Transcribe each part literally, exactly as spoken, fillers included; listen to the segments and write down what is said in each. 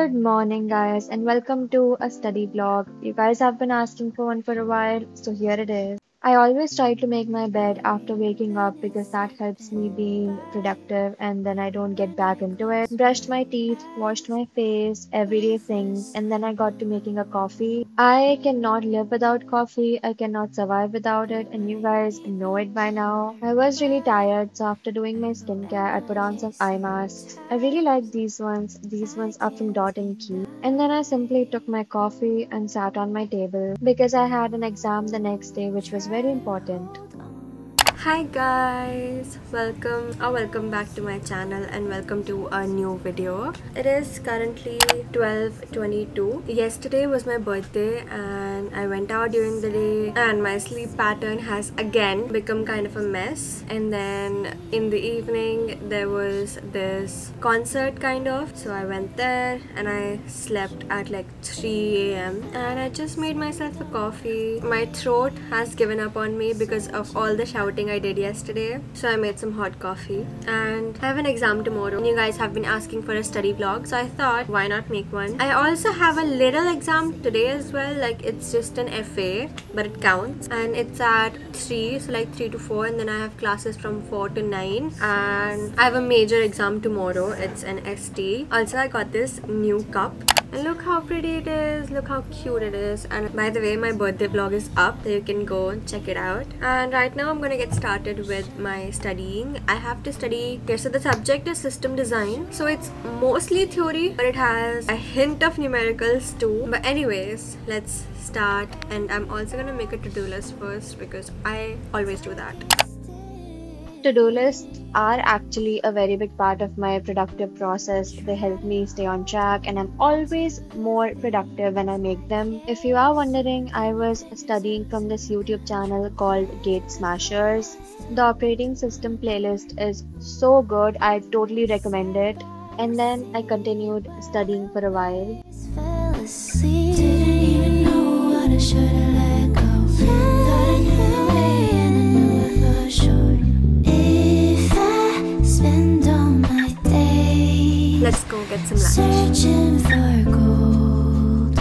Good morning, guys, and welcome to a study vlog. You guys have been asking for one for a while, so here it is. I always try to make my bed after waking up because that helps me being productive and then I don't get back into it. Brushed my teeth, washed my face, everyday things, and then I got to making a coffee. I cannot live without coffee, I cannot survive without it, and you guys know it by now. I was really tired, so after doing my skincare, I put on some eye masks. I really like these ones. These ones are from Dot and Key. And then I simply took my coffee and sat on my table because I had an exam the next day, which was very important. Hi guys, welcome or welcome back to my channel and welcome to a new video. It is currently twelve twenty-two. Yesterday was my birthday and I went out during the day and my sleep pattern has again become kind of a mess, and then in the evening there was this concert kind of, so I went there and I slept at like three A M and I just made myself a coffee. My throat has given up on me because of all the shouting I did yesterday, so I made some hot coffee. And I have an exam tomorrow. You guys have been asking for a study vlog, so I thought why not make one. I also have a little exam today as well, like it's just an F A but it counts, and it's at three, so like three to four, and then I have classes from four to nine, and I have a major exam tomorrow. It's an S T. Also, I got this new cup and look how pretty it is, look how cute it is. And by the way, my birthday vlog is up, so you can go check it out. And right now I'm gonna get started with my studying. I have to study. Okay, so the subject is system design, so it's mostly theory but it has a hint of numericals too. But anyways, let's start. And I'm also gonna make a to-do list first because I always do that. To-do lists are actually a very big part of my productive process. They help me stay on track and I'm always more productive when I make them. If you are wondering, I was studying from this YouTube channel called Gate Smashers. The operating system playlist is so good, I totally recommend it. And then I continued studying for a while. Didn't even know what I should've let go. Let's go get some lunch. Searching for gold,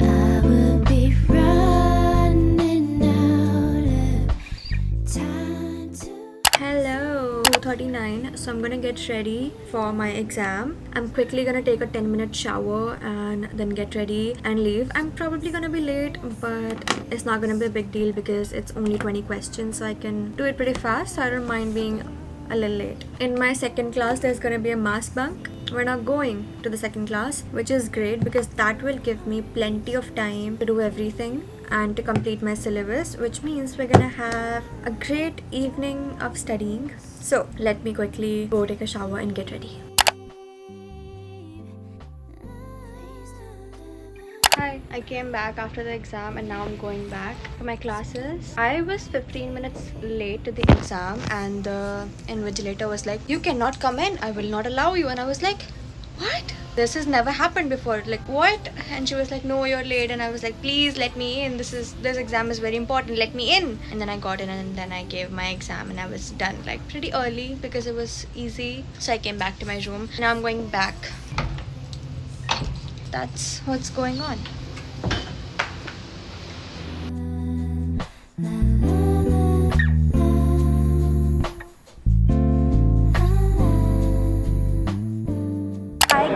I will be running out of time to... Hello, two thirty-nine, so I'm gonna get ready for my exam. I'm quickly gonna take a ten minute shower and then get ready and leave. I'm probably gonna be late, but it's not gonna be a big deal because it's only twenty questions, so I can do it pretty fast, so I don't mind being a little late. In my second class there's gonna be a mass bunk. We're not going to the second class, which is great because that will give me plenty of time to do everything and to complete my syllabus, which means we're gonna have a great evening of studying. So let me quickly go take a shower and get ready. Hi, I came back after the exam and now I'm going back to my classes. I was fifteen minutes late to the exam and the invigilator was like, "You cannot come in, I will not allow you." And I was like, "What? This has never happened before, like what?" And she was like, "No, you're late." And I was like, "Please let me in, this is this exam is very important, let me in." And then I got in and then I gave my exam and I was done like pretty early because it was easy. So I came back to my room. Now I'm going back. That's what's going on. Hi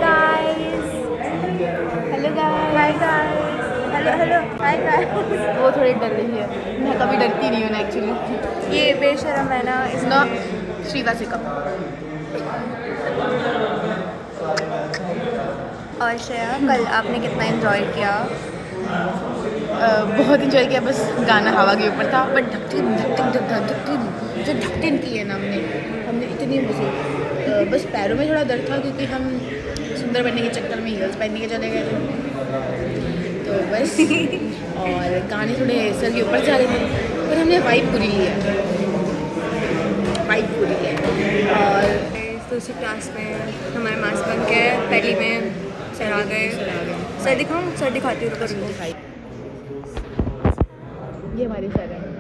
guys. Hello guys. Hi guys. Hello hello. Hi guys. वो थोड़ी डर रही है. मैं कभी डरती नहीं हूँ actually. ये बेशरम है ना इसना श्रीदा से कम. और श्रेया, कल आपने कितना एंजॉय किया? बहुत एंजॉय किया, बस गाना हवा के ऊपर था, बट धक्तिन धक्तिन धक्तिन जो धक्तिन की है ना हमने हमने इतनी मजे, बस पैरों में थोड़ा दर्द था क्योंकि हम सुंदर बनने के चक्कर में हील्स पहनने के चले गए थे, तो बस और गाने थोड़े सर के ऊपर जा रहे थे, पर हमने वाइब पूरी ली है, वाइब पूरी ली है। और दूसरी क्लास में हमारे मास्क बन के पहली में सर आ गए। सर दिखाऊं? सर दिखाती हूँ, रुको रुको। ये हमारे सर हैं।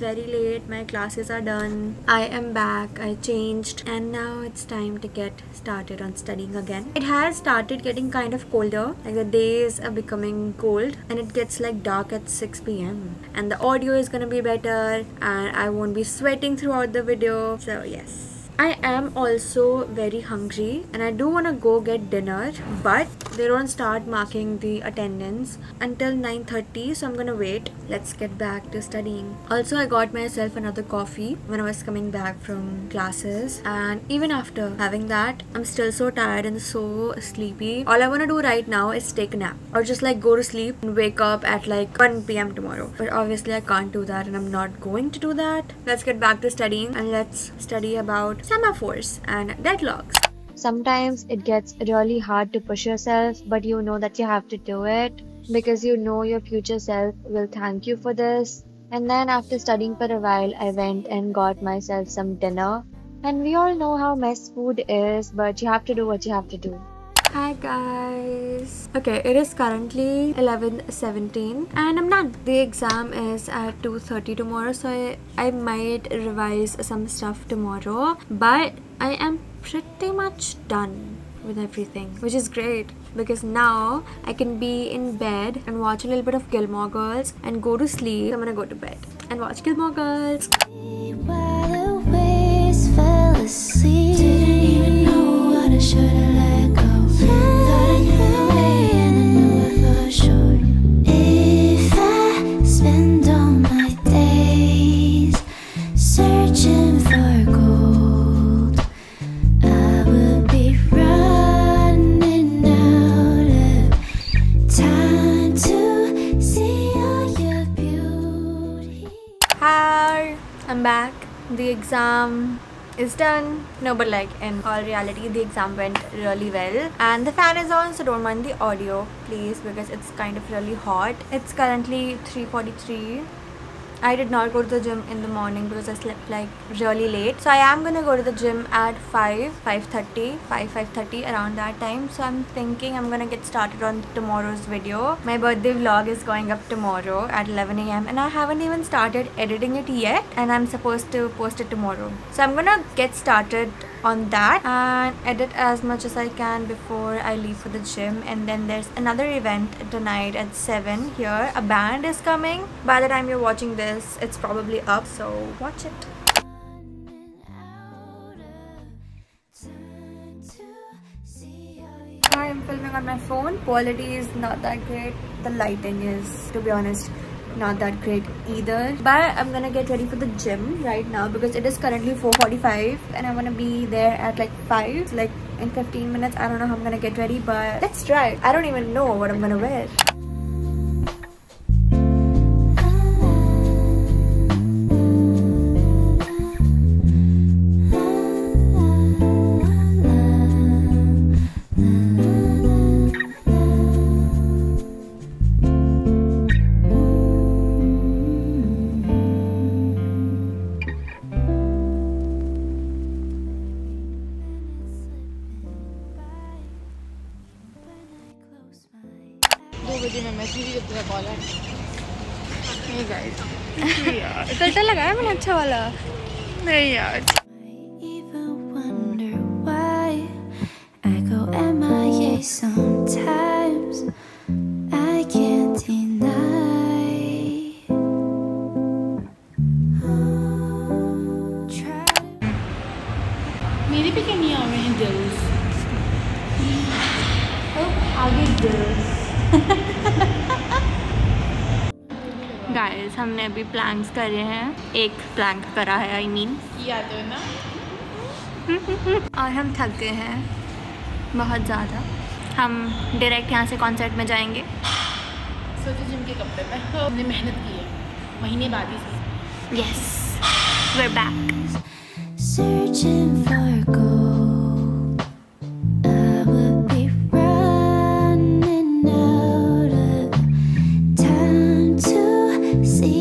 very late. My classes are done. I am back. I changed and now it's time to get started on studying again. It has started getting kind of colder. Like the days are becoming cold and it gets like dark at six p m and the audio is gonna be better and I won't be sweating throughout the video. So yes. I am also very hungry and I do want to go get dinner, but they don't start marking the attendance until nine thirty, so I'm gonna wait. Let's get back to studying. Also, I got myself another coffee when I was coming back from classes, and even after having that, I'm still so tired and so sleepy. All I want to do right now is take a nap or just like go to sleep and wake up at like one p m tomorrow. But obviously I can't do that and I'm not going to do that. Let's get back to studying and let's study about semaphores and deadlocks. Sometimes it gets really hard to push yourself, but you know that you have to do it because you know your future self will thank you for this. And then after studying for a while, I went and got myself some dinner. And we all know how mess food is, but you have to do what you have to do. Hi guys. Okay, it is currently eleven seventeen and I'm done. The exam is at two thirty tomorrow, so I, I might revise some stuff tomorrow, but I am pretty much done with everything, which is great because now I can be in bed and watch a little bit of Gilmore Girls and go to sleep. I'm gonna go to bed and watch Gilmore Girls. I'm back. The exam is done. No, but like in all reality, the exam went really well. And the fan is on, so don't mind the audio, please, because it's kind of really hot. It's currently three forty-three. I did not go to the gym in the morning because I slept like really late. So I am gonna go to the gym at five, five thirty, five, five thirty, around that time. So I'm thinking I'm gonna get started on tomorrow's video. My birthday vlog is going up tomorrow at eleven a m and I haven't even started editing it yet, and I'm supposed to post it tomorrow. So I'm gonna get started on that and edit as much as I can before I leave for the gym. And then there's another event tonight at seven here. A band is coming. By the time you're watching this, it's probably up, so watch it. I'm filming on my phone. Quality is not that great. The lighting is, to be honest, not that great either, but I'm gonna get ready for the gym right now because it is currently four forty-five and I want to be there at like five, like in fifteen minutes. I don't know how I'm gonna get ready, but let's try. I don't even know what I'm gonna wear. Hey guys. Yeah. Filter लगाया मैंने अच्छा वाला. नहीं यार. मेरी भी कहनी आ रही है girls. Oh, आगे girls. गाइस हमने अभी प्लैंक्स करे हैं. एक प्लैंक करा है, आई मीन किया तो ना. और हम थक गए हैं बहुत ज़्यादा. हम डायरेक्ट यहाँ से कॉन्सर्ट में जाएंगे. सोचो जिम के कपड़े में हमने मेहनत की है महीने बाद ही. Yes we are back. See